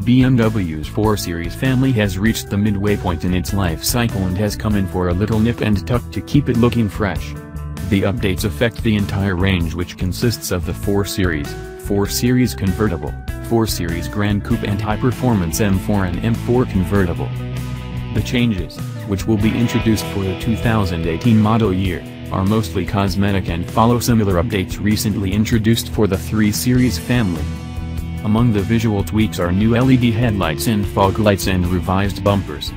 BMW's 4-Series family has reached the midway point in its life cycle and has come in for a little nip and tuck to keep it looking fresh. The updates affect the entire range, which consists of the 4-Series, 4-Series Convertible, 4-Series Grand Coupe and high-performance M4 and M4 Convertible. The changes, which will be introduced for the 2018 model year, are mostly cosmetic and follow similar updates recently introduced for the 3-Series family. Among the visual tweaks are new LED headlights and fog lights and revised bumpers.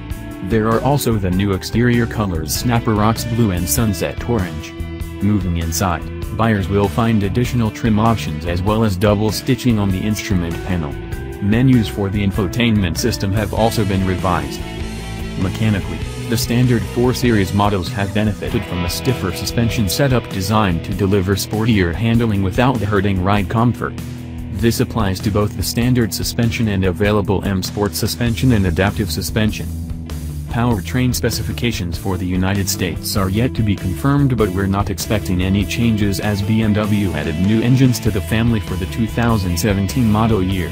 There are also the new exterior colors Snapper Rocks Blue and Sunset Orange. Moving inside, buyers will find additional trim options as well as double stitching on the instrument panel. Menus for the infotainment system have also been revised. Mechanically, the standard 4-Series models have benefited from a stiffer suspension setup designed to deliver sportier handling without hurting ride comfort. This applies to both the standard suspension and available M Sport suspension and adaptive suspension. Powertrain specifications for the United States are yet to be confirmed, but we're not expecting any changes as BMW added new engines to the family for the 2017 model year.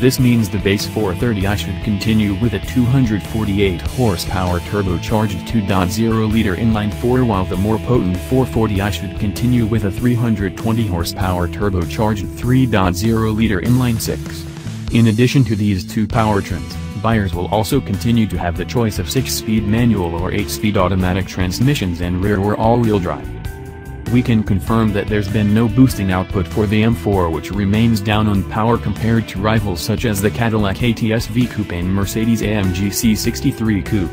This means the base 430i should continue with a 248 horsepower turbocharged 2.0-liter inline-4, while the more potent 440i should continue with a 320 horsepower turbocharged 3.0-liter inline-6. In addition to these two powertrains, buyers will also continue to have the choice of 6-speed manual or 8-speed automatic transmissions and rear or all-wheel drive. We can confirm that there's been no boosting output for the M4, which remains down on power compared to rivals such as the Cadillac ATS-V Coupe and Mercedes-AMG C63 Coupe.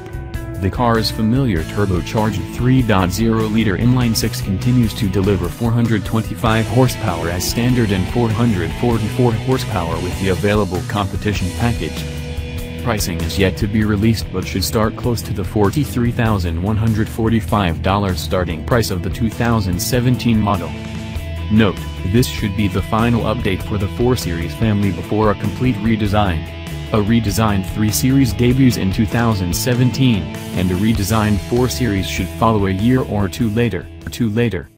The car's familiar turbocharged 3.0-liter inline-6 continues to deliver 425 horsepower as standard and 444 horsepower with the available competition package. Pricing is yet to be released but should start close to the $43,145 starting price of the 2017 model. Note, this should be the final update for the 4-Series family before a complete redesign. A redesigned 3-Series debuts in 2017, and a redesigned 4-Series should follow a year or two later.